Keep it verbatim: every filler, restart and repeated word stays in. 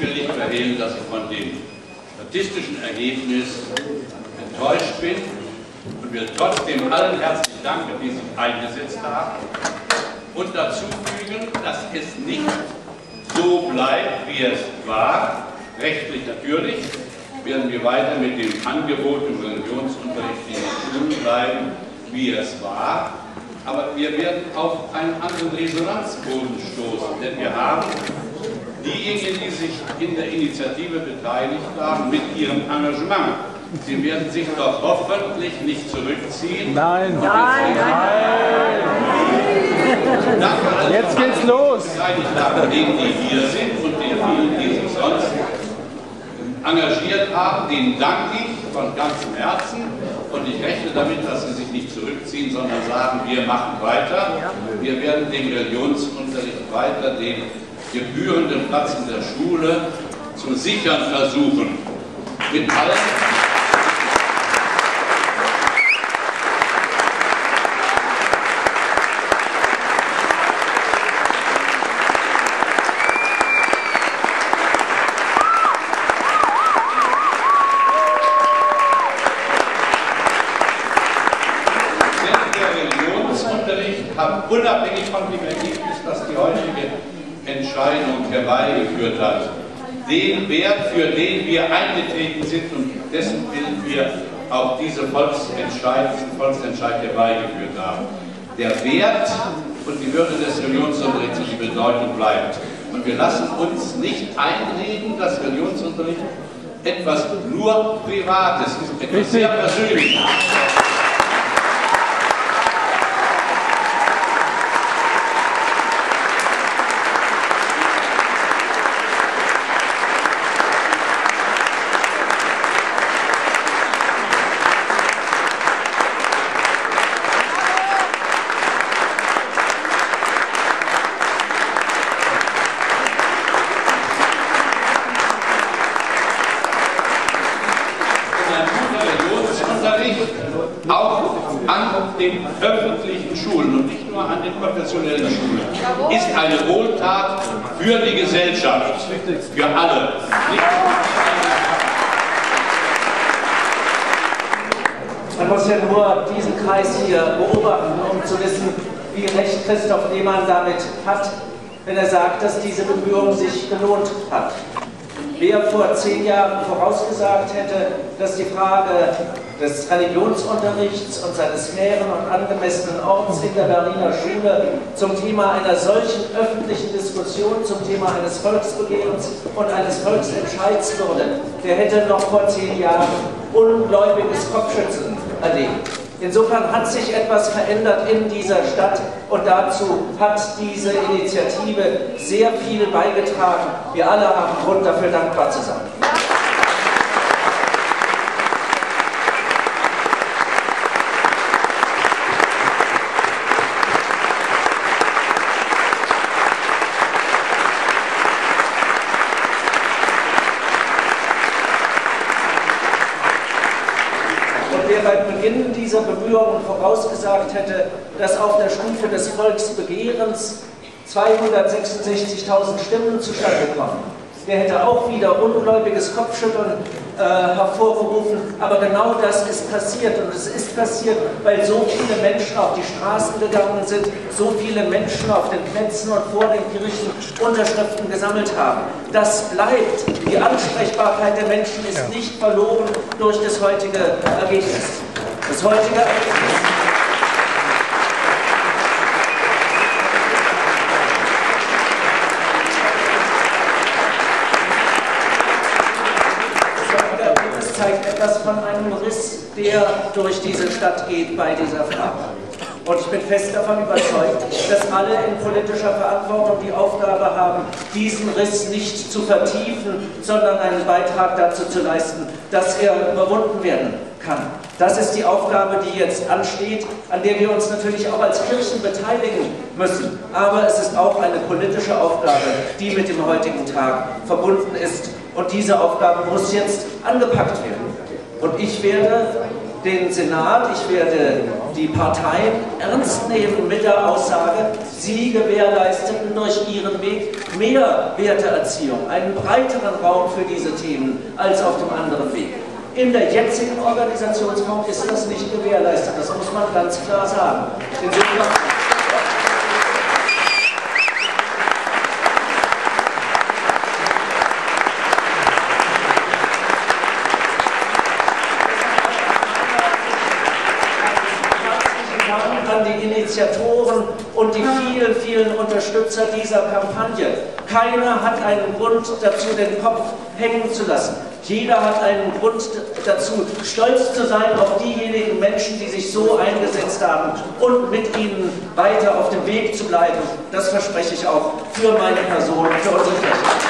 Ich will nicht verhehlen, dass ich von dem statistischen Ergebnis enttäuscht bin und will trotzdem allen herzlichen Dank, die sich eingesetzt haben, und dazu fügen, dass es nicht so bleibt, wie es war. Rechtlich natürlich werden wir weiter mit dem Angebot im Religionsunterricht in den Schulen bleiben, wie es war. Aber wir werden auf einen anderen Resonanzboden stoßen, denn wir haben diejenigen, die sich in der Initiative beteiligt haben, mit ihrem Engagement. Sie werden sich doch hoffentlich nicht zurückziehen. Nein, nein, nein! Danke, jetzt geht's los! Denen, die hier sind und den vielen, die sich sonst engagiert haben, denen danke ich von ganzem Herzen. Und ich rechne damit, dass sie sich nicht zurückziehen, sondern sagen, wir machen weiter. Wir werden dem Religionsunterricht weiter den gebührenden Platz in der Schule zu sichern versuchen. Mit allen. Unabhängig von dem Ergebnis, das die heutige Entscheidung herbeigeführt hat, den Wert, für den wir eingetreten sind und dessen Willen wir auch diesen Volksentscheid, Volksentscheid herbeigeführt haben. Der Wert und die Würde des Religionsunterrichts und die Bedeutung bleibt. Und wir lassen uns nicht einreden, dass Religionsunterricht etwas nur Privates ist, etwas sehr Persönliches. Den öffentlichen Schulen und nicht nur an den konfessionellen Schulen ist eine Wohltat für die Gesellschaft, für alle. Man muss ja nur diesen Kreis hier beobachten, um zu wissen, wie recht Christoph Lehmann damit hat, wenn er sagt, dass diese Bemühung sich gelohnt hat. Wer vor zehn Jahren vorausgesagt hätte, dass die Frage des Religionsunterrichts und seines fairen und angemessenen Orts in der Berliner Schule zum Thema einer solchen öffentlichen Diskussion, zum Thema eines Volksbegehrens und eines Volksentscheids würde, der hätte noch vor zehn Jahren ungläubiges Kopfschütteln erlebt. Insofern hat sich etwas verändert in dieser Stadt und dazu hat diese Initiative sehr viel beigetragen. Wir alle haben Grund, dafür dankbar zu sein. Beginn dieser Bemühungen vorausgesagt hätte, dass auf der Stufe des Volksbegehrens zweihundertsechsundsechzigtausend Stimmen zustande kommen. Der hätte auch wieder ungläubiges Kopfschütteln äh, hervorgerufen, aber genau das ist passiert und es ist passiert, weil so viele Menschen auf die Straßen gegangen sind, so viele Menschen auf den Plätzen und vor den Kirchen Unterschriften gesammelt haben. Das bleibt. Die Ansprechbarkeit der Menschen ist ja nicht verloren durch das heutige Ergebnis. Das heutige Ergebnis zeigt etwas von einem Riss, der durch diese Stadt geht bei dieser Frage. Und ich bin fest davon überzeugt, dass alle in politischer Verantwortung die Aufgabe haben, diesen Riss nicht zu vertiefen, sondern einen Beitrag dazu zu leisten, dass er überwunden werden kann. Das ist die Aufgabe, die jetzt ansteht, an der wir uns natürlich auch als Kirchen beteiligen müssen. Aber es ist auch eine politische Aufgabe, die mit dem heutigen Tag verbunden ist. Und diese Aufgabe muss jetzt angepackt werden. Und ich werde den Senat, ich werde die Parteien ernst nehmen mit der Aussage, sie gewährleisteten durch ihren Weg mehr Werteerziehung, einen breiteren Raum für diese Themen als auf dem anderen Weg. In der jetzigen Organisationsform ist das nicht gewährleistet, das muss man ganz klar sagen. Insofern und die vielen, vielen Unterstützer dieser Kampagne. Keiner hat einen Grund dazu, den Kopf hängen zu lassen. Jeder hat einen Grund dazu, stolz zu sein auf diejenigen Menschen, die sich so eingesetzt haben und mit ihnen weiter auf dem Weg zu bleiben. Das verspreche ich auch für meine Person, für unsere Fläche.